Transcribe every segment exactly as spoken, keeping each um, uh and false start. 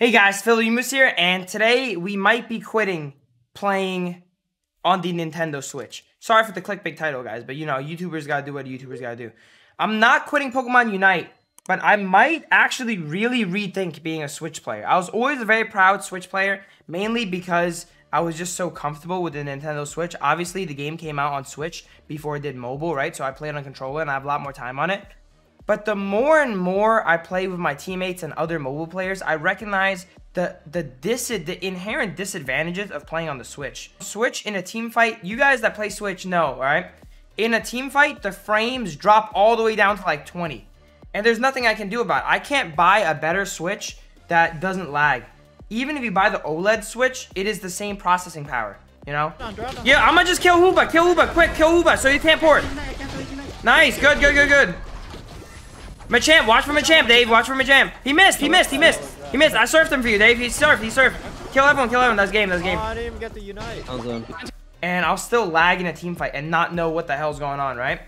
Hey guys, Phil Youmuus here, and today we might be quitting playing on the Nintendo Switch. Sorry for the clickbait title, guys, but you know, YouTubers gotta do what YouTubers gotta do. I'm not quitting Pokemon Unite, but I might actually really rethink being a Switch player. I was always a very proud Switch player, mainly because I was just so comfortable with the Nintendo Switch. Obviously, the game came out on Switch before it did mobile, right? So I played on controller and I have a lot more time on it. But the more and more I play with my teammates and other mobile players, I recognize the the, dis the inherent disadvantages of playing on the Switch. Switch in a team fight, you guys that play Switch know, all right? In a team fight, the frames drop all the way down to like twenty. And there's nothing I can do about it. I can't buy a better Switch that doesn't lag. Even if you buy the OLED Switch, it is the same processing power, you know? Yeah, I'm gonna just kill Uba, kill Uba, quick, kill Uba so you can't port. Nice, good, good, good, good. Machamp, watch for Machamp, Dave. Watch for Machamp. He missed, he missed, he missed. He missed. I surfed him for you, Dave. He surfed, he surfed. Kill everyone, kill everyone. That's game, that's game. Oh, I didn't even get the Unite. Awesome. And I'll still lag in a team fight and not know what the hell's going on, right?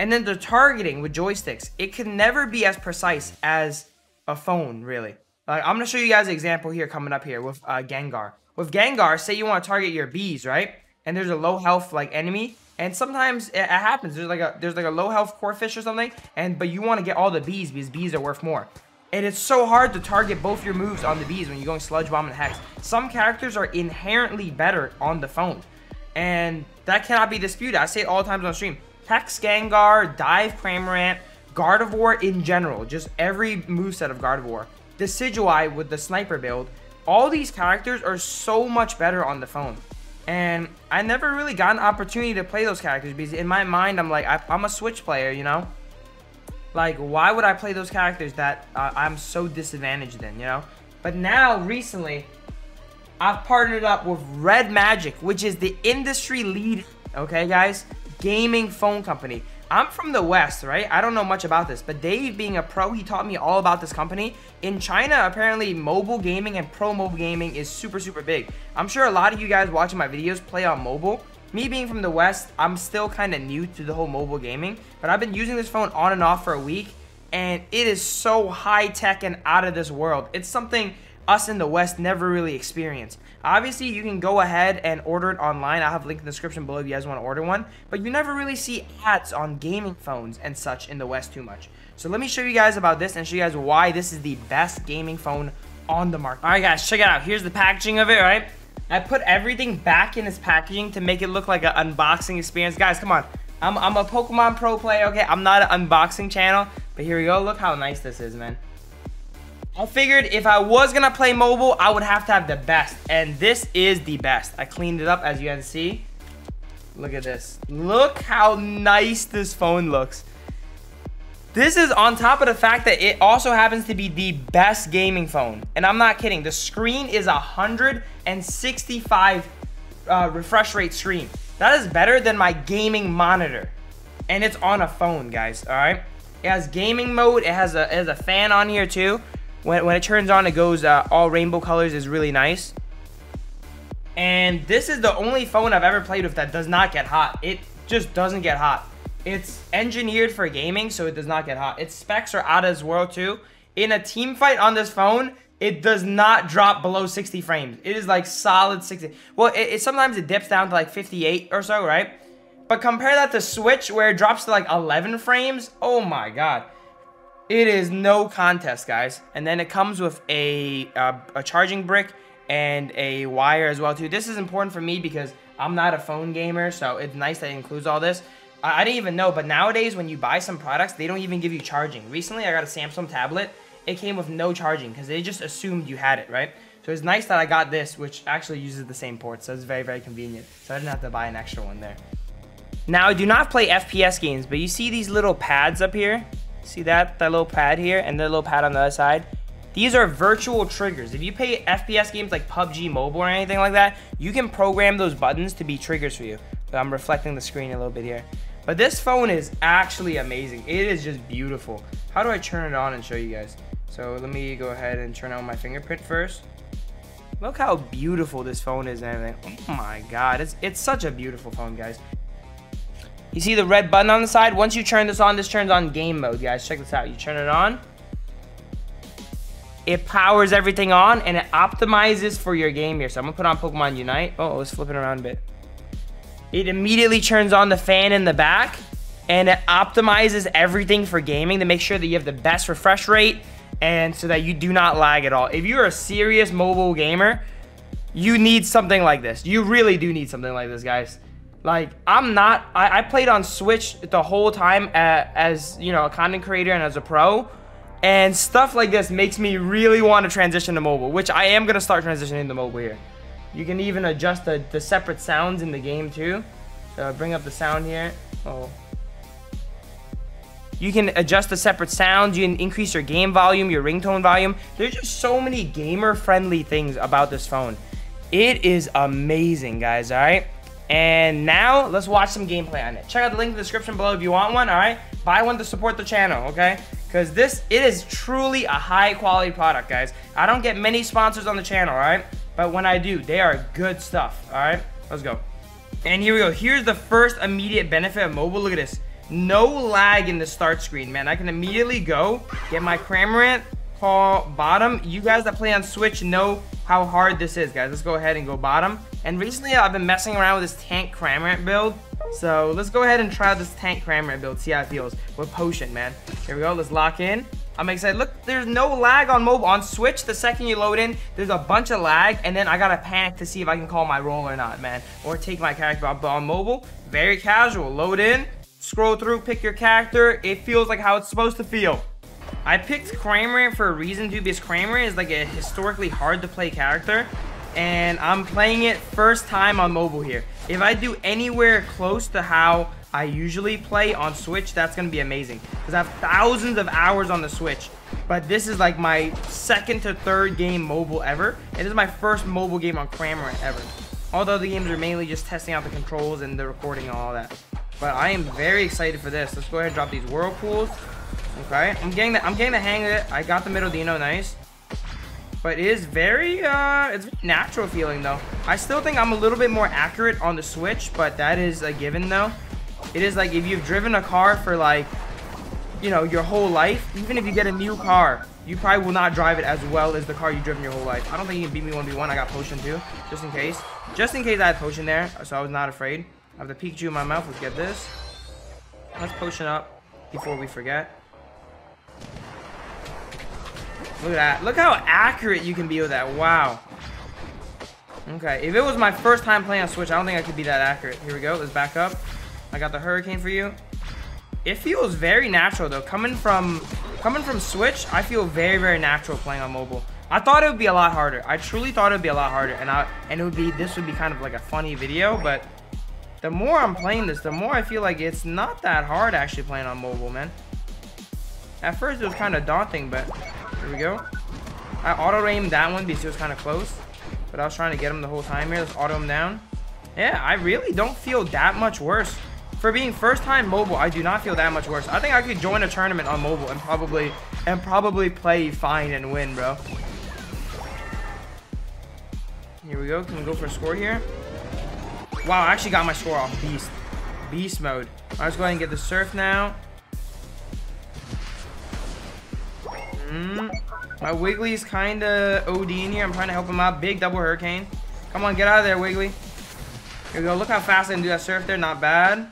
And then the targeting with joysticks, it can never be as precise as a phone, really. Uh, I'm going to show you guys an example here coming up here with uh, Gengar. With Gengar, say you want to target your bees, right? And there's a low health like enemy. And sometimes it happens. There's like a there's like a low health core fish or something, and but you want to get all the bees because bees are worth more. And it's so hard to target both your moves on the bees when you're going sludge bomb and hex. Some characters are inherently better on the phone, and that cannot be disputed. I say it all times on stream. Hex Gengar, Dive Cramorant, Gardevoir in general, just every moveset of Gardevoir. Decidueye with the sniper build. All these characters are so much better on the phone. And I never really got an opportunity to play those characters because in my mind, I'm like, I, I'm a Switch player, you know? Like, why would I play those characters that uh, I'm so disadvantaged in, you know? But now, recently, I've partnered up with Red Magic, which is the industry lead, okay, guys? Gaming phone company. I'm from the West, right? I don't know much about this, but Dave, being a pro, he taught me all about this company. In China, apparently, mobile gaming and pro mobile gaming is super, super big. I'm sure a lot of you guys watching my videos play on mobile. Me being from the West, I'm still kind of new to the whole mobile gaming, but I've been using this phone on and off for a week, and it is so high-tech and out of this world. It's something us in the West never really experienced. Obviously, you can go ahead and order it online. I'll have a link in the description below if you guys want to order one, but you never really see ads on gaming phones and such in the West too much. So let me show you guys about this and show you guys why this is the best gaming phone on the market. All right, guys, check it out. Here's the packaging of it, right? I put everything back in its packaging to make it look like an unboxing experience. Guys, come on. I'm, I'm a Pokemon Pro player, okay? I'm not an unboxing channel, but here we go. Look how nice this is, man. I figured if I was gonna play mobile, I would have to have the best, and this is the best. I cleaned it up, as you can see. Look at this. Look how nice this phone looks. This is on top of the fact that it also happens to be the best gaming phone, and I'm not kidding. The screen is a one hundred sixty-five uh, refresh rate screen. That is better than my gaming monitor, and it's on a phone, guys, all right? It has gaming mode. It has a, it has a fan on here, too. When, when it turns on, it goes uh, all rainbow colors, is really nice. And this is the only phone I've ever played with that does not get hot. It just doesn't get hot. It's engineered for gaming, so it does not get hot. Its specs are out of this world too. In a team fight on this phone, it does not drop below sixty frames. It is like solid sixty. Well, it, it sometimes it dips down to like fifty-eight or so, right? But compare that to Switch, where it drops to like eleven frames. Oh my God. It is no contest, guys. And then it comes with a, uh, a charging brick and a wire as well, too. This is important for me because I'm not a phone gamer, so it's nice that it includes all this. I, I didn't even know, but nowadays when you buy some products, they don't even give you charging. Recently, I got a Samsung tablet. It came with no charging because they just assumed you had it, right? So it's nice that I got this, which actually uses the same port, so it's very, very convenient. So I didn't have to buy an extra one there. Now, I do not play F P S games, but you see these little pads up here? See that, that little pad here and the little pad on the other side? These are virtual triggers. If you play F P S games like P U B G Mobile or anything like that, you can program those buttons to be triggers for you. So I'm reflecting the screen a little bit here. But this phone is actually amazing. It is just beautiful. How do I turn it on and show you guys? So let me go ahead and turn on my fingerprint first. Look how beautiful this phone is and everything. Oh my God, it's, it's such a beautiful phone, guys. You see the red button on the side? Once you turn this on, this turns on game mode, guys. Check this out. You turn it on. It powers everything on and it optimizes for your game here. So I'm gonna put on Pokemon Unite. Oh, it's flipping around a bit. It immediately turns on the fan in the back and it optimizes everything for gaming to make sure that you have the best refresh rate and so that you do not lag at all. If you're a serious mobile gamer, you need something like this. You really do need something like this, guys. Like, I'm not, I, I played on Switch the whole time at, as, you know, a content creator and as a pro. And stuff like this makes me really want to transition to mobile, which I am going to start transitioning to mobile here. You can even adjust the, the separate sounds in the game too. So bring up the sound here. Oh. You can adjust the separate sounds. You can increase your game volume, your ringtone volume. There's just so many gamer-friendly things about this phone. It is amazing, guys, all right? And now, let's watch some gameplay on it. Check out the link in the description below if you want one, all right? Buy one to support the channel, okay? Because this, it is truly a high-quality product, guys. I don't get many sponsors on the channel, all right? But when I do, they are good stuff, all right? Let's go. And here we go. Here's the first immediate benefit of mobile. Look at this. No lag in the start screen, man. I can immediately go get my Cramorant, call bottom. You guys that play on Switch know how hard this is, guys. Let's go ahead and go bottom. And recently I've been messing around with this tank Cramorant build, so let's go ahead and try this tank Cramorant build, see how it feels with potion, man. Here we go. Let's lock in. I'm excited. Look, there's no lag on mobile. On Switch, the second you load in, there's a bunch of lag, and then I gotta panic to see if I can call my roll or not, man, or take my character out. But on mobile, very casual. Load in, scroll through, pick your character. It feels like how it's supposed to feel. I picked Cramorant for a reason too, because Cramorant is like a historically hard to play character, and I'm playing it first time on mobile here. If I do anywhere close to how I usually play on Switch, that's gonna be amazing, because I have thousands of hours on the Switch. But this is like my second to third game mobile ever, and this is my first mobile game on Cramorant ever. All the other games are mainly just testing out the controls and the recording and all that. But I am very excited for this. Let's go ahead and drop these whirlpools. Okay, I'm getting the I'm getting the hang of it. I got the middle Dino, nice. But it is very, uh, it's natural feeling though. I still think I'm a little bit more accurate on the Switch, but that is a given though. It is like if you've driven a car for like, you know, your whole life. Even if you get a new car, you probably will not drive it as well as the car you've driven your whole life. I don't think you can beat me one v one. I got potion too, just in case. Just in case I had potion there, so I was not afraid. I have the Pikachu in my mouth. Let's get this. Let's potion up before we forget. Look at that. Look how accurate you can be with that. Wow. Okay. If it was my first time playing on Switch, I don't think I could be that accurate. Here we go. Let's back up. I got the Hurricane for you. It feels very natural, though. Coming from coming from Switch, I feel very, very natural playing on mobile. I thought it would be a lot harder. I truly thought it would be a lot harder. And, I, and it would be this would be kind of like a funny video, but the more I'm playing this, the more I feel like it's not that hard actually playing on mobile, man. At first, it was kind of daunting, but... Here we go. I auto-aimed that one because it was kind of close. But I was trying to get him the whole time here. Let's auto him down. Yeah, I really don't feel that much worse. For being first-time mobile, I do not feel that much worse. I think I could join a tournament on mobile and probably and probably play fine and win, bro. Here we go. Can we go for a score here? Wow, I actually got my score off. Beast. Beast mode. All right, let's go ahead and get the surf now. My Wiggly's kind of O D in here. I'm trying to help him out. Big double hurricane. Come on, get out of there, Wiggly. Here we go. Look how fast I can do that surf there. Not bad.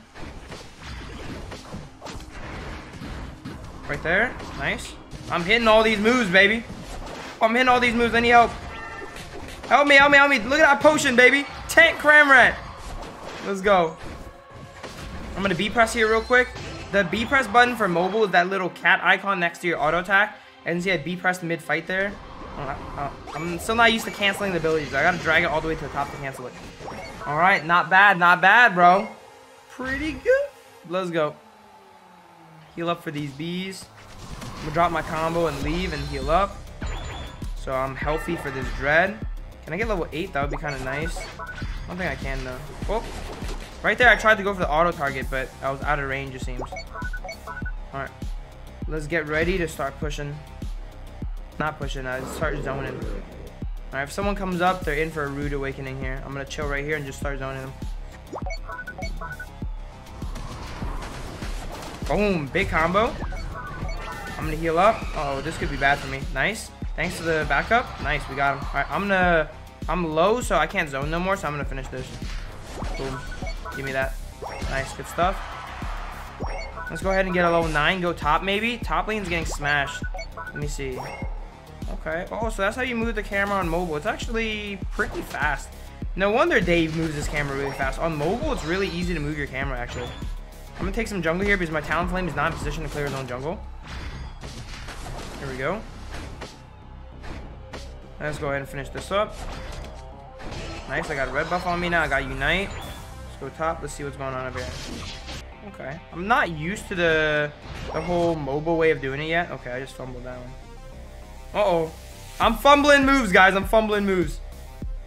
Right there. Nice. I'm hitting all these moves, baby. I'm hitting all these moves. I need help. Help me, help me, help me. Look at that potion, baby. Tank Cramorant. Let's go. I'm going to B press here real quick. The B press button for mobile is that little cat icon next to your auto attack. And see, I B pressed mid fight there. Oh, oh, I'm still not used to canceling the abilities. I gotta drag it all the way to the top to cancel it. All right, not bad, not bad, bro. Pretty good. Let's go. Heal up for these bees. I'm gonna drop my combo and leave and heal up. So I'm healthy for this dread. Can I get level eight? That would be kind of nice. I don't think I can though. Oh, right there. I tried to go for the auto target, but I was out of range. It seems. All right. Let's get ready to start pushing. Not pushing, I start zoning. Alright, if someone comes up, they're in for a rude awakening here. I'm gonna chill right here and just start zoning them. Boom, big combo. I'm gonna heal up. Uh oh, this could be bad for me. Nice. Thanks to the backup. Nice, we got him. All right, I'm gonna, I'm low, so I can't zone no more, so I'm gonna finish this. Boom. Give me that. Nice, good stuff. Let's go ahead and get a level nine. Go top, maybe. Top lane's getting smashed. Let me see. Okay. Oh, so that's how you move the camera on mobile. It's actually pretty fast. No wonder Dave moves his camera really fast. On mobile, it's really easy to move your camera, actually. I'm going to take some jungle here because my Talonflame is not in position to clear his own jungle. Here we go. Let's go ahead and finish this up. Nice. I got a red buff on me now. I got Unite. Let's go top. Let's see what's going on over here. Okay. I'm not used to the, the whole mobile way of doing it yet. Okay, I just fumbled that one. Uh-oh. I'm fumbling moves, guys. I'm fumbling moves.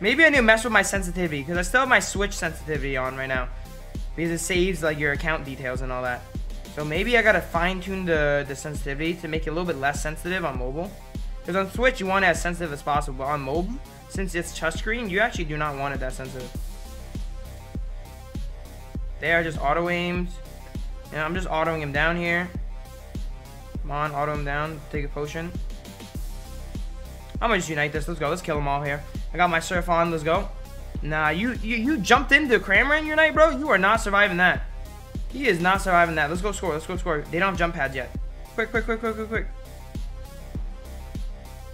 Maybe I need to mess with my sensitivity because I still have my Switch sensitivity on right now because it saves like your account details and all that. So maybe I got to fine-tune the, the sensitivity to make it a little bit less sensitive on mobile. Because on Switch, you want it as sensitive as possible. But on mobile, since it's touchscreen, you actually do not want it that sensitive. They are just auto-aimed. And I'm just autoing him down here. Come on, auto him down. Take a potion. I'm gonna just unite this. Let's go. Let's kill them all here. I got my surf on. Let's go. Nah, you you, you jumped into Cramorant Unite, bro. You are not surviving that. He is not surviving that. Let's go score. Let's go score. They don't have jump pads yet. Quick, quick, quick, quick, quick, quick.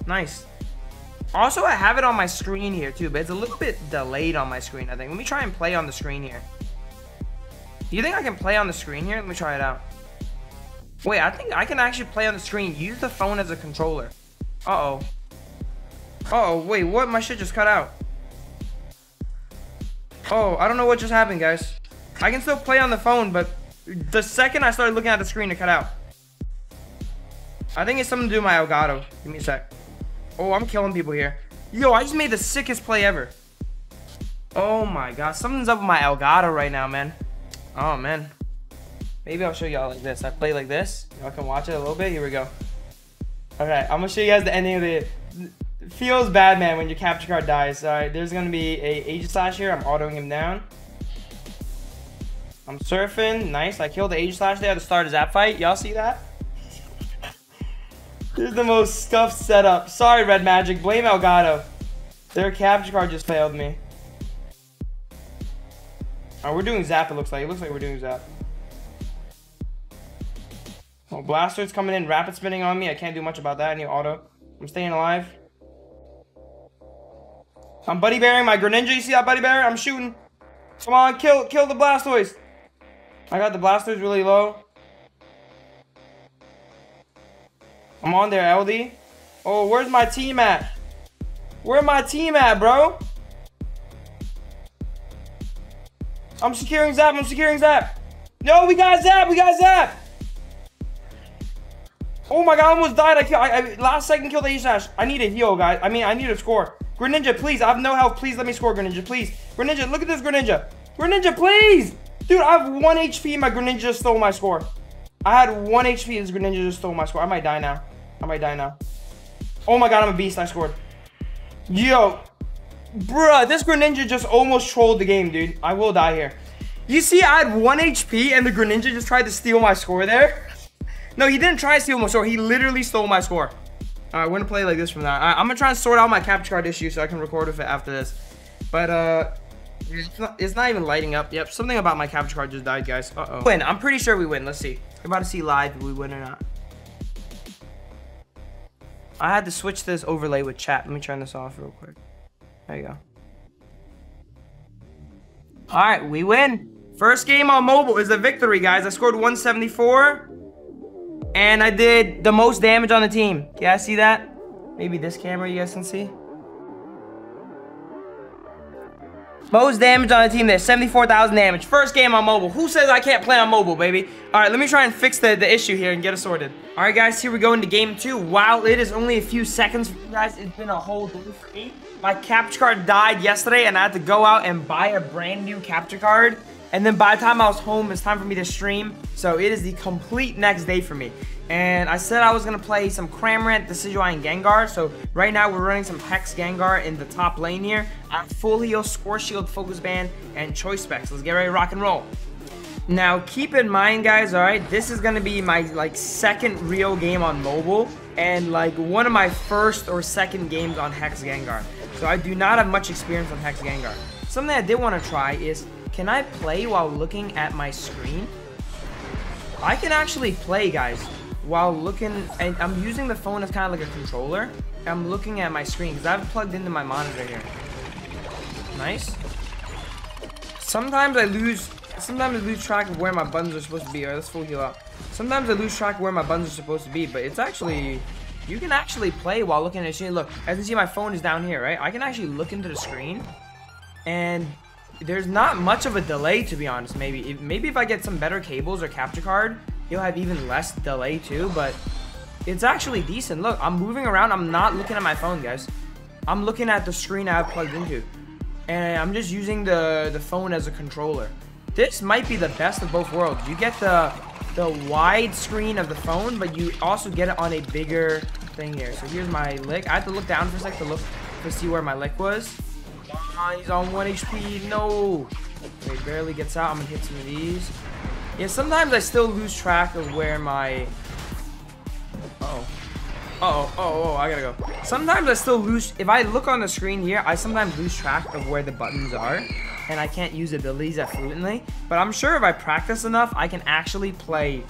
Nice. Also, I have it on my screen here too, but it's a little bit delayed on my screen, I think. Let me try and play on the screen here. Do you think I can play on the screen here? Let me try it out. Wait, I think I can actually play on the screen. Use the phone as a controller. Uh-oh. Oh, wait, what? My shit just cut out. Oh, I don't know what just happened, guys. I can still play on the phone, but the second I started looking at the screen, it cut out. I think it's something to do with my Elgato. Give me a sec. Oh, I'm killing people here. Yo, I just made the sickest play ever. Oh my god, something's up with my Elgato right now, man. Oh, man. Maybe I'll show y'all like this. I play like this. Y'all can watch it a little bit. Here we go. Alright, I'm gonna show you guys the ending of the... Feels bad, man, when your capture card dies. All right, there's gonna be a Aegislash here. I'm autoing him down. I'm surfing. Nice. I killed the Aegislash there to start his app fight. Y'all see that? This is the most scuffed setup. Sorry, Red Magic. Blame Elgato. Their capture card just failed me. Oh, we're doing zap. It looks like. It looks like we're doing zap. Oh, Blastoise coming in, rapid spinning on me. I can't do much about that. I need auto. I'm staying alive. I'm buddy bearing my Greninja. You see that buddy bear? I'm shooting. Come on, kill kill the Blastoise. I got the Blastoise really low. I'm on there, L D. Oh, where's my team at? Where my team at, bro? I'm securing Zap. I'm securing Zap. No, we got Zap. We got Zap. Oh my god, I almost died. I, killed, I, I last second killed the Aegislash. I need a heal, guys. I mean, I need a score. Greninja, please. I have no health. Please let me score, Greninja. Please. Greninja, look at this Greninja. Greninja, please. Dude, I have one H P and my Greninja just stole my score. I had one H P and this Greninja just stole my score. I might die now. I might die now. Oh my god, I'm a beast. I scored. Yo. Bruh, this Greninja just almost trolled the game, dude. I will die here. You see, I had one H P and the Greninja just tried to steal my score there. No, he didn't try to steal my score. He literally stole my score. All right, we're going to play like this from now. Right, I'm going to try and sort out my capture card issue so I can record with it after this. But uh, it's not, it's not even lighting up. Yep, something about my capture card just died, guys. Uh-oh. Win. I'm pretty sure we win. Let's see. We're about to see live if we win or not. I had to switch this overlay with chat. Let me turn this off real quick. There you go. All right, we win. First game on mobile is a victory, guys. I scored one seventy-four. And I did the most damage on the team. Can you guys see that? Maybe this camera you guys can see. Most damage on the team there. seventy-four thousand damage. First game on mobile. Who says I can't play on mobile, baby? All right, let me try and fix the, the issue here and get it sorted. All right, guys, here we go into game two. Wow, it is only a few seconds for you guys. It's been a whole day for me. My capture card died yesterday, and I had to go out and buy a brand new capture card. And then by the time I was home, it's time for me to stream. So it is the complete next day for me. And I said I was going to play some Cramorant, Decidueye, and Gengar. So right now we're running some Hex Gengar in the top lane here. I have full heal, score shield, focus band, and choice specs. Let's get ready to rock and roll. Now keep in mind, guys, all right, this is going to be my like second real game on mobile. and like one of my first or second games on Hex Gengar. So I do not have much experience on Hex Gengar. Something I did want to try is, can I play while looking at my screen? I can actually play, guys, while looking, and I'm using the phone as kind of like a controller. I'm looking at my screen because I have it plugged into my monitor here. Nice. Sometimes I lose, sometimes I lose track of where my buttons are supposed to be. Alright, let's full heal up. Sometimes I lose track of where my buttons are supposed to be, but it's actually, you can actually play while looking at the screen. Look, as you see, my phone is down here, right? I can actually look into the screen, and there's not much of a delay, to be honest. Maybe, if, maybe if I get some better cables or capture card, you'll have even less delay too, but it's actually decent. Look, I'm moving around. I'm not looking at my phone, guys. I'm looking at the screen I have plugged into, and I'm just using the, the phone as a controller. This might be the best of both worlds. You get the, the wide screen of the phone, but you also get it on a bigger thing here. So here's my Lick. I have to look down for a sec to look to see where my Lick was. Ah, he's on one H P. No. Okay, barely gets out. I'm going to hit some of these. Yeah, sometimes I still lose track of where my... Uh-oh. Uh-oh. Uh-oh. I gotta go. Sometimes I still lose... If I look on the screen here, I sometimes lose track of where the buttons are, and I can't use abilities that fluently. But I'm sure if I practice enough, I can actually play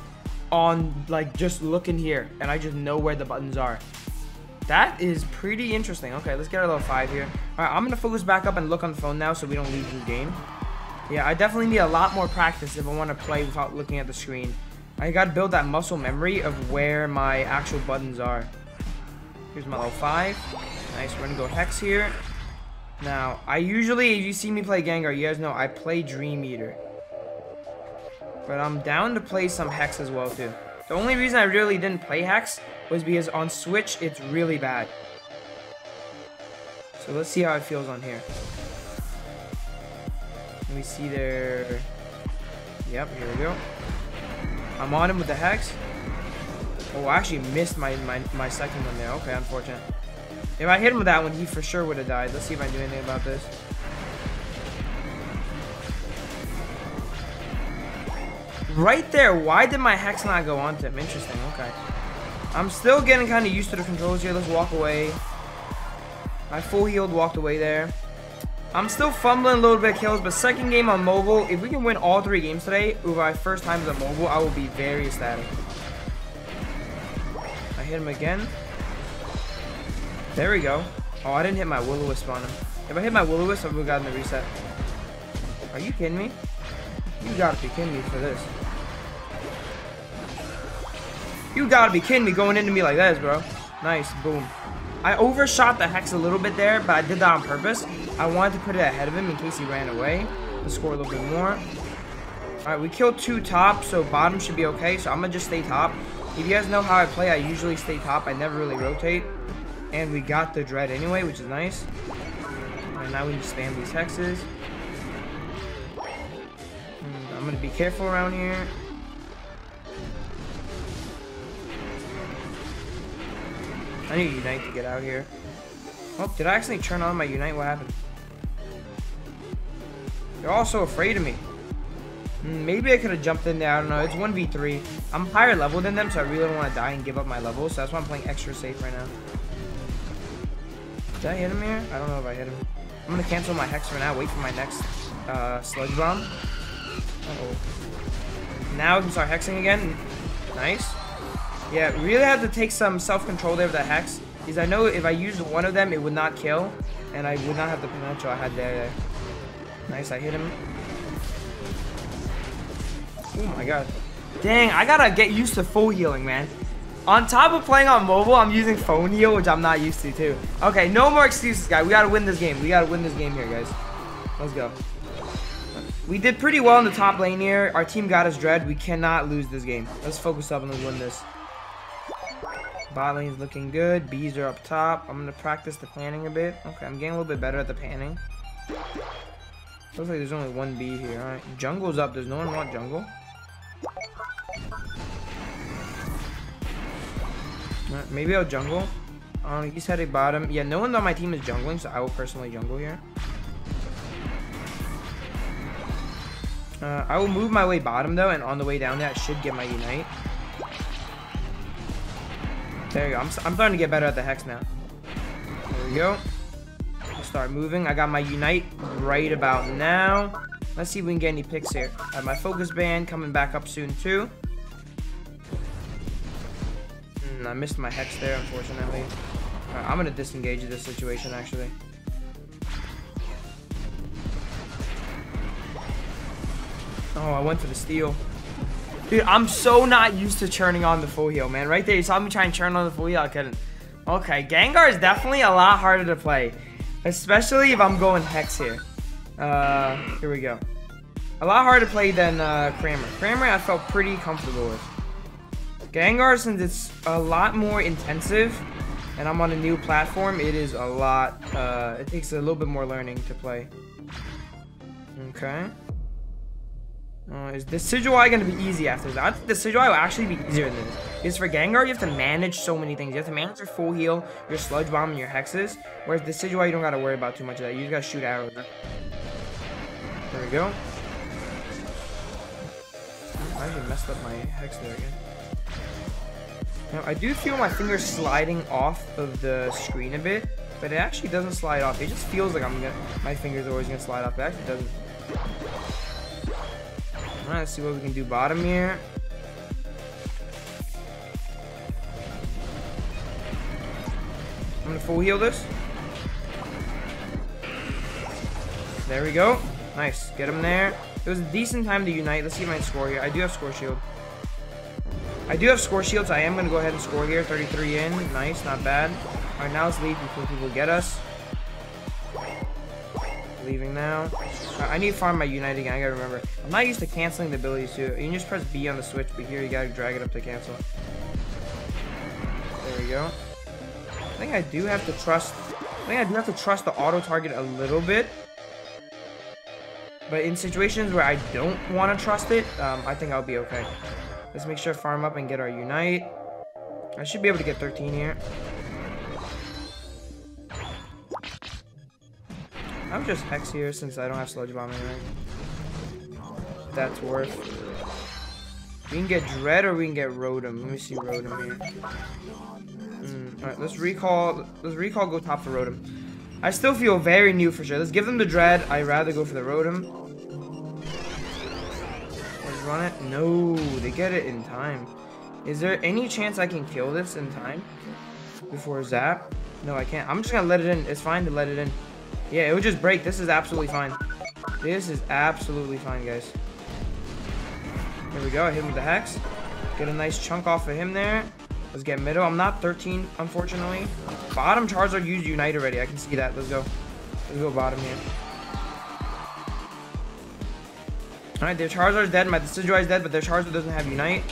on, like, just looking here, and I just know where the buttons are. That is pretty interesting. Okay, let's get our level five here. All right, I'm gonna focus back up and look on the phone now so we don't lose the game. Yeah, I definitely need a lot more practice if I want to play without looking at the screen. I gotta build that muscle memory of where my actual buttons are. Here's my level five. Nice, we're gonna go Hex here. Now, I usually, if you see me play Gengar, you guys know I play Dream Eater. But I'm down to play some Hex as well, too. The only reason I really didn't play Hex was because on Switch, it's really bad. So let's see how it feels on here. Let me see there. Yep, here we go. I'm on him with the Hex. Oh, I actually missed my, my, my second one there. Okay, unfortunate. If I hit him with that one, he for sure would have died. Let's see if I do anything about this. Right there. Why did my Hex not go onto him? Interesting. Okay. I'm still getting kind of used to the controls here. Let's walk away. I full healed, walked away there. I'm still fumbling a little bit of kills, but second game on mobile. If we can win all three games today, with my first time on mobile, I will be very ecstatic. I hit him again. There we go. Oh, I didn't hit my Will-O-Wisp on him. If I hit my Will-O-Wisp, I would have gotten the reset. Are you kidding me? You gotta be kidding me for this. You gotta be kidding me going into me like this, bro. Nice. Boom. I overshot the Hex a little bit there, but I did that on purpose. I wanted to put it ahead of him in case he ran away. Let's score a little bit more. Alright, we killed two top, so bottom should be okay. So I'm gonna just stay top. If you guys know how I play, I usually stay top. I never really rotate. And we got the Dread anyway, which is nice. And now we just spam these Hexes. And I'm gonna be careful around here. I need Unite to get out here. Oh, did I actually turn on my Unite? What happened? They're all so afraid of me. Maybe I could have jumped in there. I don't know. It's one v three. I'm higher level than them, so I really don't want to die and give up my level. So that's why I'm playing extra safe right now. Did I hit him here? I don't know if I hit him. I'm gonna cancel my Hex for now. Wait for my next uh, Sludge Bomb. Uh-oh. Now we can start hexing again. Nice. Yeah, really have to take some self-control there with that Hex. Because I know if I used one of them, it would not kill. And I would not have the potential I had there. there. Nice, I hit him. Oh my god. Dang, I gotta get used to full healing, man. On top of playing on mobile, I'm using phone heal, which I'm not used to, too. Okay, no more excuses, guys. We got to win this game. We got to win this game here, guys. Let's go. We did pretty well in the top lane here. Our team got us Dread. We cannot lose this game. Let's focus up and let's win this. Bot lane's looking good. Bees are up top. I'm going to practice the panning a bit. Okay, I'm getting a little bit better at the panning. Looks like there's only one bee here. All right, jungle's up. Does no one want jungle? Maybe I'll jungle. Um, he's headed bottom. Yeah, no one on my team is jungling, so I will personally jungle here. Uh, I will move my way bottom, though, and on the way down there, I should get my Unite. There you go. I'm, I'm starting to get better at the Hex now. There we go. Start moving. I got my Unite right about now. Let's see if we can get any picks here. I have my Focus Band coming back up soon, too. Mm, I missed my Hex there, unfortunately. All right, I'm going to disengage this situation, actually. Oh, I went for the steal. Dude, I'm so not used to turning on the full heal, man. Right there, you saw me try and turn on the full heal. I couldn't. Okay, Gengar is definitely a lot harder to play. Especially if I'm going Hex here. Uh, here we go. A lot harder to play than uh, Cramorant. Cramorant I felt pretty comfortable with. Gengar, since it's a lot more intensive, and I'm on a new platform, it is a lot, uh, it takes a little bit more learning to play. Okay. Uh, is Decidueye going to be easy after that? I think Decidueye will actually be easier than this. Because for Gengar, you have to manage so many things. You have to manage your full heal, your Sludge Bomb, and your Hexes. Whereas Decidueye, you don't got to worry about too much of that. You just got to shoot arrows. There we go. I actually messed up my Hex there again. Now, I do feel my fingers sliding off of the screen a bit. But it actually doesn't slide off. It just feels like I'm gonna, my fingers are always going to slide off. It actually doesn't. Alright, let's see what we can do bottom here. I'm gonna full heal this. There we go. Nice. Get him there. It was a decent time to Unite. Let's see if I can score here. I do have score shield. I do have score shield, so I am gonna go ahead and score here. thirty-three in. Nice, not bad. Alright, now let's leave before people get us. Leaving now. Right, I need to farm my Unite again. I gotta remember. I'm not used to canceling the abilities too. You can just press B on the Switch, but here you gotta drag it up to cancel. There we go. I think I do have to trust. I think I do have to trust the auto target a little bit. But in situations where I don't want to trust it, um, I think I'll be okay. Let's make sure farm up and get our Unite. I should be able to get thirteen here. I'm just Hex here since I don't have Sludge Bomb anymore. That's worth. We can get Dread or we can get Rotom. Let me see Rotom here. Mm, Alright, let's recall. Let's recall go top for Rotom. I still feel very new for sure. Let's give them the Dread. I'd rather go for the Rotom. Let's run it. No, they get it in time. Is there any chance I can kill this in time? Before Zap? No, I can't. I'm just gonna let it in. It's fine to let it in. Yeah, it would just break. This is absolutely fine. This is absolutely fine, guys. Here we go. I hit him with the Hex. Get a nice chunk off of him there. Let's get middle. I'm not thirteen, unfortunately. Bottom Charizard used Unite already. I can see that. Let's go. Let's go bottom here. Alright, their Charizard's dead. My Decidueye's dead, but their Charizard doesn't have Unite.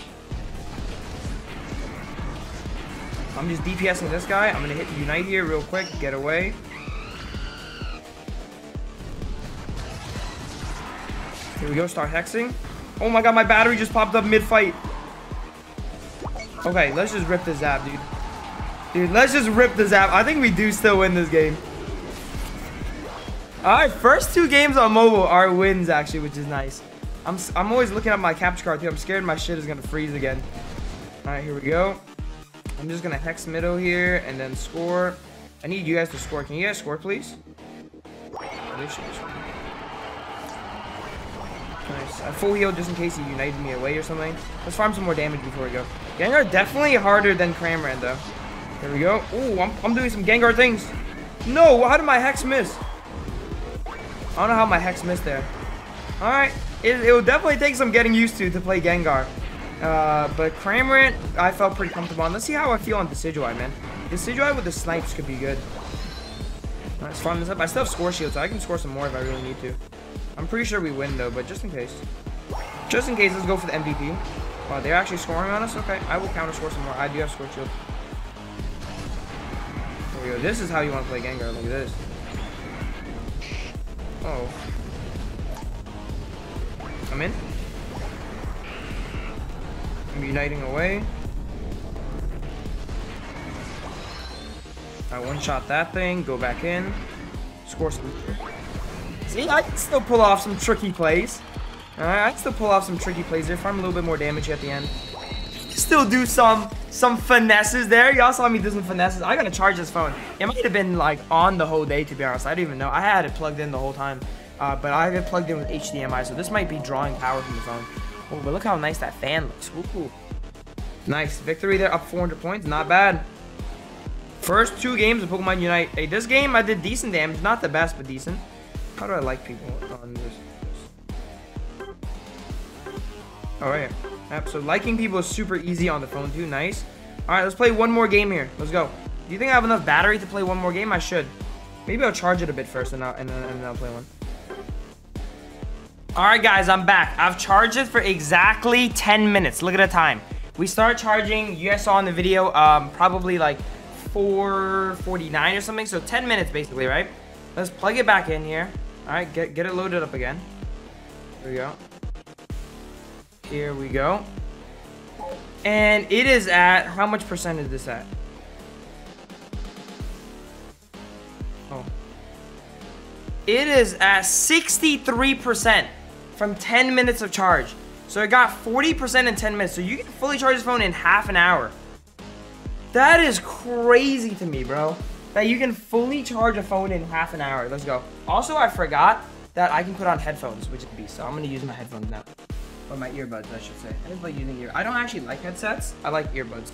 I'm just DPSing this guy. I'm going to hit Unite here real quick. Get away. Here we go, start hexing. Oh my god, my battery just popped up mid-fight. Okay, let's just rip the Zap, dude. Dude, let's just rip the Zap. I think we do still win this game. Alright, first two games on mobile are wins, actually, which is nice. I'm, I'm always looking at my capture card, too. I'm scared my shit is going to freeze again. Alright, here we go. I'm just going to Hex middle here and then score. I need you guys to score. Can you guys score, please? They should be scoring. Nice. I full healed just in case he united me away or something. Let's farm some more damage before we go. Gengar definitely harder than Cramorant though. Here we go. Ooh, I'm, I'm doing some Gengar things. No, how did my Hex miss? I don't know how my Hex missed there. Alright, it, it will definitely take some getting used to to play Gengar. Uh, but Cramorant, I felt pretty comfortable on. Let's see how I feel on Decidueye, man. Decidueye with the snipes could be good. Alright, let's farm this up. I still have score shield, so I can score some more if I really need to. I'm pretty sure we win, though, but just in case. Just in case, let's go for the M V P. Wow, they're actually scoring on us? Okay, I will counter-score some more. I do have score shield. There we go. This is how you want to play Gengar. Look at this. Oh. I'm in. I'm uniting away. I one-shot that thing. Go back in. Score some... See, I can still pull off some tricky plays. Alright, I can still pull off some tricky plays there. Farm a little bit more damage at the end. Still do some, some finesses there. Y'all saw me do some finesses. I gotta charge this phone. It might have been like on the whole day, to be honest. I don't even know. I had it plugged in the whole time, uh, but I have it plugged in with H D M I, so this might be drawing power from the phone. Oh, but look how nice that fan looks. Ooh, cool. Nice victory there, up four hundred points. Not bad. First two games of Pokemon Unite. Hey, this game I did decent damage. Not the best, but decent. How do I like people on this? Alright, yep, so liking people is super easy on the phone too, nice. Alright, let's play one more game here, let's go. Do you think I have enough battery to play one more game? I should. Maybe I'll charge it a bit first and, I'll, and, then, and then I'll play one. Alright guys, I'm back. I've charged it for exactly ten minutes, look at the time. We started charging, you guys saw in the video, um, probably like four forty-nine or something, so ten minutes basically, right? Let's plug it back in here. Alright, get, get it loaded up again. There we go. Here we go. And it is at, how much percent is this at? Oh. It is at sixty-three percent from ten minutes of charge. So it got forty percent in ten minutes. So you can fully charge this phone in half an hour. That is crazy to me, bro. That you can fully charge a phone in half an hour. Let's go. Also, I forgot that I can put on headphones, which is a beast. So I'm gonna use my headphones now. Or my earbuds, I should say. I just like using ear. I don't actually like headsets. I like earbuds.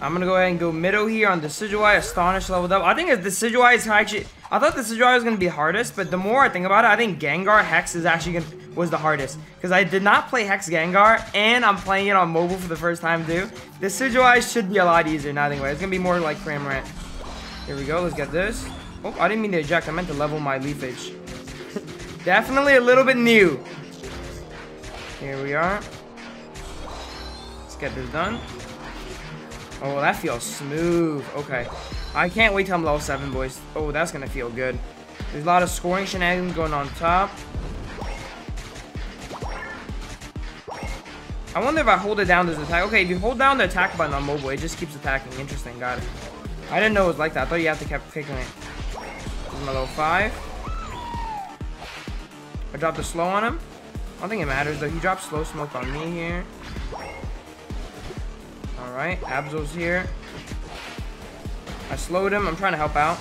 I'm gonna go ahead and go middle here on Decidueye. Astonish leveled up. I think Decidueye is actually. I thought Decidueye was gonna be hardest, but the more I think about it, I think Gengar Hex is actually gonna was the hardest because I did not play Hex Gengar, and I'm playing it on mobile for the first time too. Decidueye should be a lot easier now. Anyway, it's gonna be more like Cramorant. Here we go. Let's get this. Oh, I didn't mean to eject. I meant to level my leafage. Definitely a little bit new. Here we are. Let's get this done. Oh, that feels smooth. Okay. I can't wait till I'm level seven, boys. Oh, that's going to feel good. There's a lot of scoring shenanigans going on top. I wonder if I hold it down, does it attack? Okay, if you hold down the attack button on mobile, it just keeps attacking. Interesting. Got it. I didn't know it was like that. I thought you had to keep picking it. This is my level five. I dropped a slow on him. I don't think it matters though. He dropped slow smoke on me here. Alright, Absol's here. I slowed him. I'm trying to help out.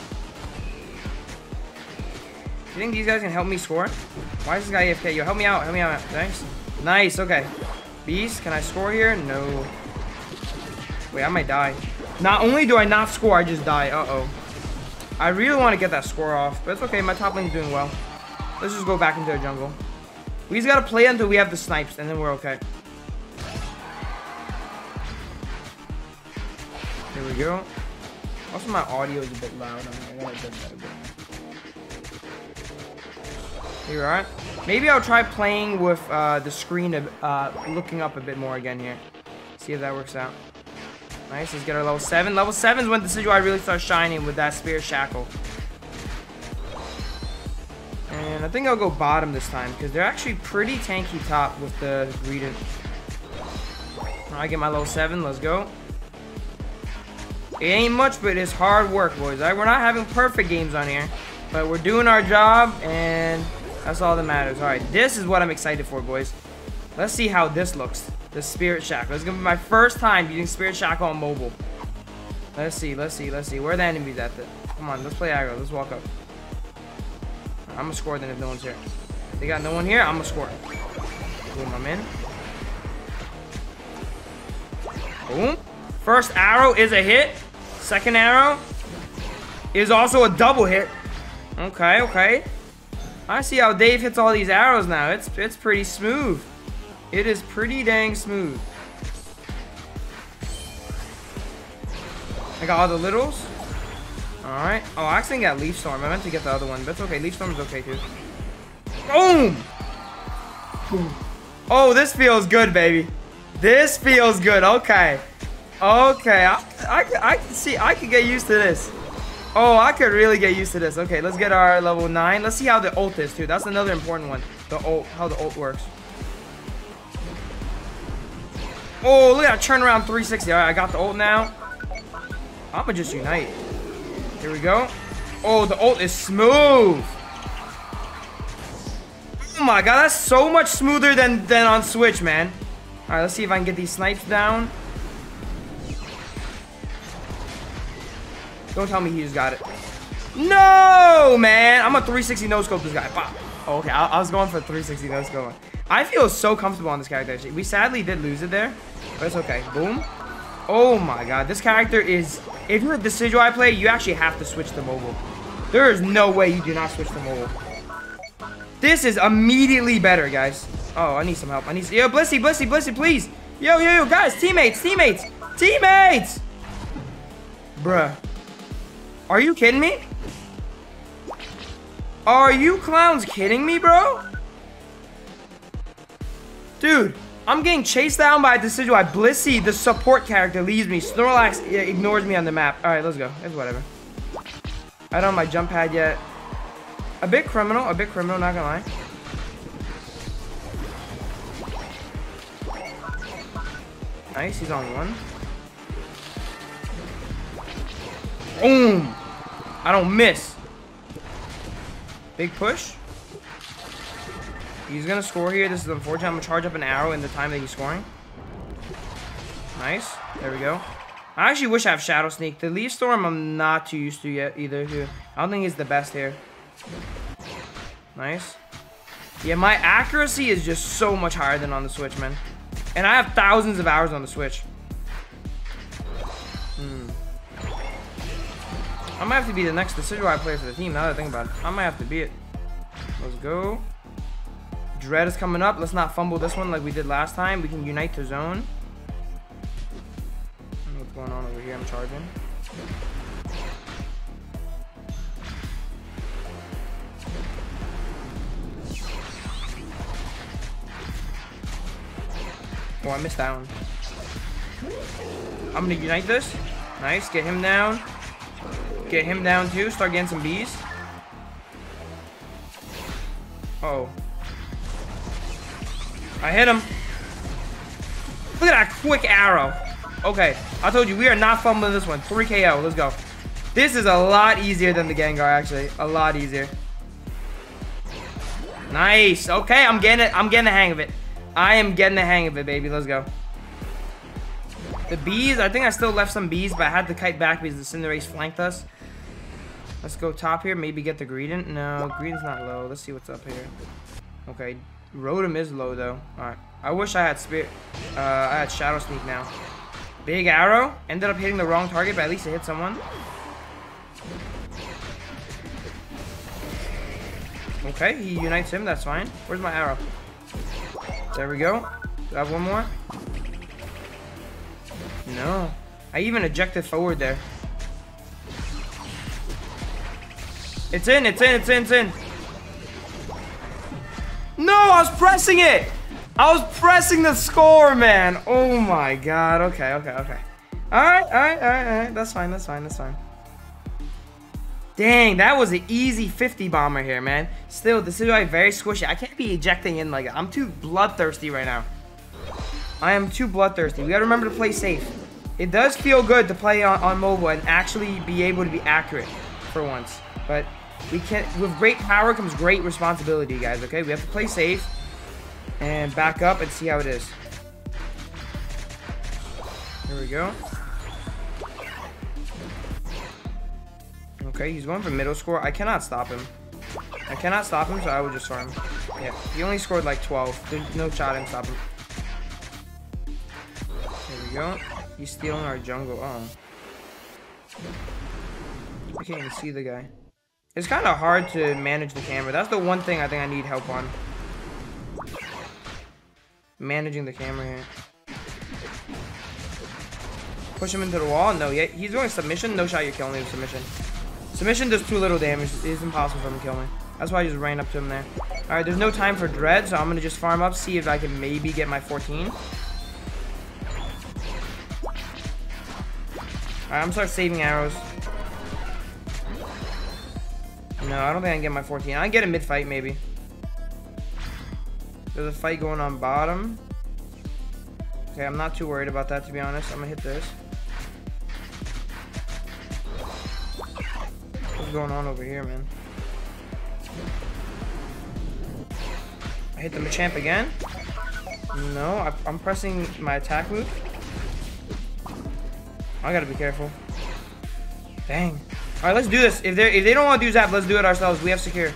You think these guys can help me score? Why is this guy A F K? Yo, help me out. Help me out. Thanks. Nice. Okay. Beast, can I score here? No. Wait, I might die. Not only do I not score, I just die. Uh-oh. I really want to get that score off, but it's okay. My top lane's doing well. Let's just go back into the jungle. We just gotta play until we have the snipes, and then we're okay. Here we go. Also, my audio is a bit loud. I'm gonna adjust that a bit. Here we are. Maybe I'll try playing with uh, the screen uh, looking up a bit more again here. See if that works out. Nice. Let's get our level seven. Level seven is when the Decidueye really starts shining with that Spear Shackle. And I think I'll go bottom this time because they're actually pretty tanky top with the Greedent. I get my level seven. Let's go. It ain't much, but it's hard work, boys. Right? We're not having perfect games on here, but we're doing our job, and that's all that matters. All right, this is what I'm excited for, boys. Let's see how this looks. The Spirit Shackle. It's gonna be my first time using Spirit Shackle on mobile. Let's see. Let's see. Let's see. Where are the enemies at? The Come on. Let's play aggro. Let's walk up. I'm gonna score then if no one's here. If they got no one here, I'm gonna score. Boom, I'm in. Boom. First arrow is a hit. Second arrow is also a double hit. Okay, okay. I see how Dave hits all these arrows now. It's it's pretty smooth. It is pretty dang smooth. I got all the littles. Alright. Oh, I accidentally got Leaf Storm. I meant to get the other one, but it's okay. Leaf Storm is okay, too. Boom! Boom. Oh, this feels good, baby. This feels good. Okay. Okay. I, I, I can see. I could get used to this. Oh, I could really get used to this. Okay, let's get our level nine. Let's see how the ult is, too. That's another important one. The ult. How the ult works. Oh, look at that. Turn around three sixty. Alright, I got the ult now. I'm gonna just unite. Here we go. Oh, the ult is smooth. Oh my god, that's so much smoother than, than on Switch, man. Alright, let's see if I can get these snipes down. Don't tell me he just got it. No, man. I'm a three sixty no-scope this guy. Pop. Oh, okay, I, I was going for three sixty no-scope. I feel so comfortable on this character, actually. We sadly did lose it there, but it's okay. Boom. Oh, my God. This character is... If you're a Decidueye player, you actually have to switch to mobile. There is no way you do not switch to mobile. This is immediately better, guys. Oh, I need some help. I need... Yo, Blissey, Blissey, Blissey, please. Yo, yo, yo, guys. Teammates, teammates, teammates. Bruh. Are you kidding me? Are you clowns kidding me, bro? Dude, I'm getting chased down by a Decidueye. Blissey, the support character, leaves me. Snorlax ignores me on the map. All right, let's go. It's whatever. I don't have my jump pad yet. A bit criminal. A bit criminal, not gonna lie. Nice, he's on one. Boom! I don't miss. Big push. He's gonna score here. This is unfortunate. I'm gonna charge up an arrow in the time that he's scoring. Nice. There we go. I actually wish I have Shadow Sneak. The Leaf Storm I'm not too used to yet either. Dude. I don't think he's the best here. Nice. Yeah, my accuracy is just so much higher than on the Switch, man. And I have thousands of hours on the Switch. Hmm. I might have to be the next Decidueye player for the team, now that I think about it. I might have to be it. Let's go. Dread is coming up. Let's not fumble this one like we did last time. We can unite to zone. I don't know what's going on over here. I'm charging. Oh, I missed that one. I'm going to unite this. Nice. Get him down. Get him down, too. Start getting some bees. Uh-oh. I hit him. Look at that quick arrow. Okay. I told you, we are not fumbling this one. three K O. Let's go. This is a lot easier than the Gengar, actually. A lot easier. Nice. Okay, I'm getting it. I'm getting the hang of it. I am getting the hang of it, baby. Let's go. The bees. I think I still left some bees, but I had to kite back because the Cinderace flanked us. Let's go top here. Maybe get the Greedent. No, Greedent's not low. Let's see what's up here. Okay. Rotom is low, though. All right. I wish I had Spirit. Uh, I had Shadow Sneak now. Big arrow. Ended up hitting the wrong target, but at least it hit someone. Okay. He unites him. That's fine. Where's my arrow? There we go. Do I have one more? No. I even ejected forward there. It's in, it's in, it's in, it's in. No, I was pressing it. I was pressing the score, man. Oh, my God. Okay, okay, okay. All right, all right, all right, all right. That's fine, that's fine, that's fine. Dang, that was an easy fifty bomber here, man. Still, this is like very squishy. I can't be ejecting in like that. I'm too bloodthirsty right now. I am too bloodthirsty. We gotta remember to play safe. It does feel good to play on, on mobile and actually be able to be accurate for once. But we can't. With great power comes great responsibility, guys. Okay, we have to play safe and back up and see how it is. Here we go. Okay, he's going for middle score. I cannot stop him. I cannot stop him, so I will just farm. Yeah, he only scored like twelve. There's no shot in stopping. There we go. He's stealing our jungle. Oh. I can't even see the guy. It's kind of hard to manage the camera. That's the one thing I think I need help on. Managing the camera here. Push him into the wall. No, yeah, he's going submission. No shot, you're killing me with submission. Submission does too little damage. It's impossible for him to kill me. That's why I just ran up to him there. All right, there's no time for Dread, so I'm going to just farm up, see if I can maybe get my fourteen. All right, I'm going to start saving arrows. No, I don't think I can get my fourteen. I can get a mid-fight, maybe. There's a fight going on bottom. Okay, I'm not too worried about that, to be honest. I'm going to hit this. What's going on over here, man? I hit the Machamp again. No, I, I'm pressing my attack move. I gotta be careful. Dang. All right, let's do this. If they if they don't want to do Zap, let's do it ourselves. We have Secure.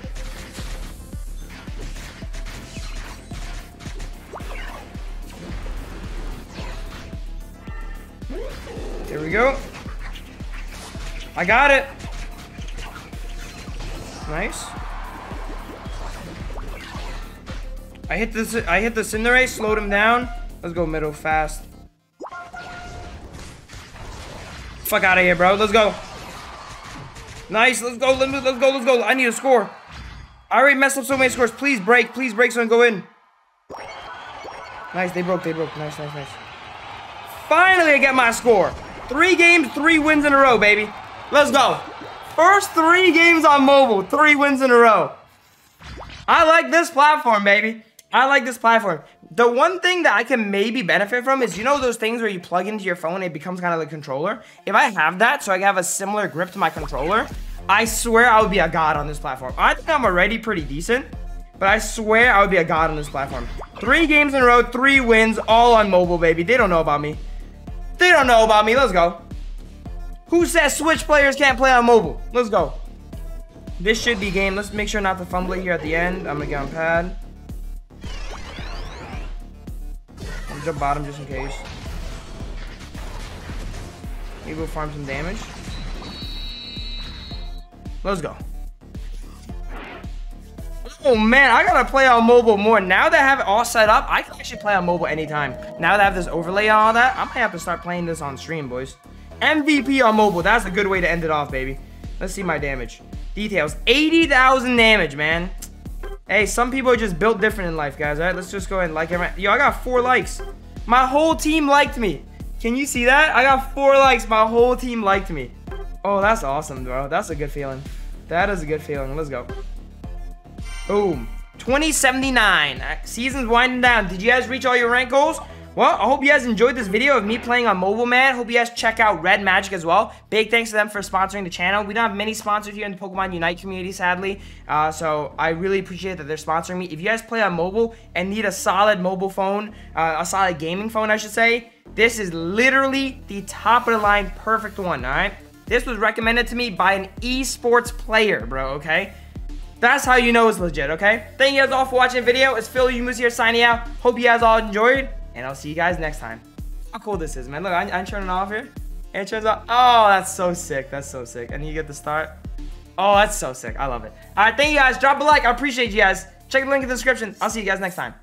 There we go. I got it. Nice. I hit this. I hit the Cinderace. Slowed him down. Let's go middle fast. Fuck out of here, bro. Let's go. Nice. Let's go. Let's go. Let's go. I need a score. I already messed up so many scores. Please break. Please break so I can go in. Nice. They broke. They broke. Nice. Nice. Nice. Finally, I get my score. Three games, three wins in a row, baby. Let's go. First three games on mobile. Three wins in a row. I like this platform, baby. I like this platform. The one thing that I can maybe benefit from is, you know those things where you plug into your phone and it becomes kind of like a controller? If I have that, so I have a similar grip to my controller, I swear I would be a god on this platform. I think I'm already pretty decent, but I swear I would be a god on this platform. Three games in a row, three wins, all on mobile, baby. They don't know about me. They don't know about me. Let's go. Who says Switch players can't play on mobile? Let's go. This should be game. Let's make sure not to fumble it here at the end. I'm gonna get on pad. I'm gonna jump bottom just in case. Maybe we'll farm some damage. Let's go. Oh man, I gotta play on mobile more. Now that I have it all set up, I can actually play on mobile anytime. Now that I have this overlay and all that, I'm gonna have to start playing this on stream, boys. M V P on mobile. That's a good way to end it off, baby. Let's see my damage. Details. eighty thousand damage, man. Hey, some people are just built different in life, guys. All right, let's just go ahead and like it. Yo, I got four likes. My whole team liked me. Can you see that? I got four likes. My whole team liked me. Oh, that's awesome, bro. That's a good feeling. That is a good feeling. Let's go. Boom. twenty seventy-nine. Season's winding down. Did you guys reach all your rank goals? Well, I hope you guys enjoyed this video of me playing on mobile, man. Hope you guys check out Red Magic as well. Big thanks to them for sponsoring the channel. We don't have many sponsors here in the Pokemon Unite community, sadly. Uh, so I really appreciate that they're sponsoring me. If you guys play on mobile and need a solid mobile phone, uh, a solid gaming phone, I should say, this is literally the top of the line perfect one, all right? This was recommended to me by an esports player, bro, okay? That's how you know it's legit, okay? Thank you guys all for watching the video. It's Phil Youmuus here signing out. Hope you guys all enjoyed. And I'll see you guys next time. How cool this is, man. Look, I, I'm turning off here. And it turns off. Oh, that's so sick. That's so sick. And you get the start. Oh, that's so sick. I love it. All right, thank you guys. Drop a like. I appreciate you guys. Check the link in the description. I'll see you guys next time.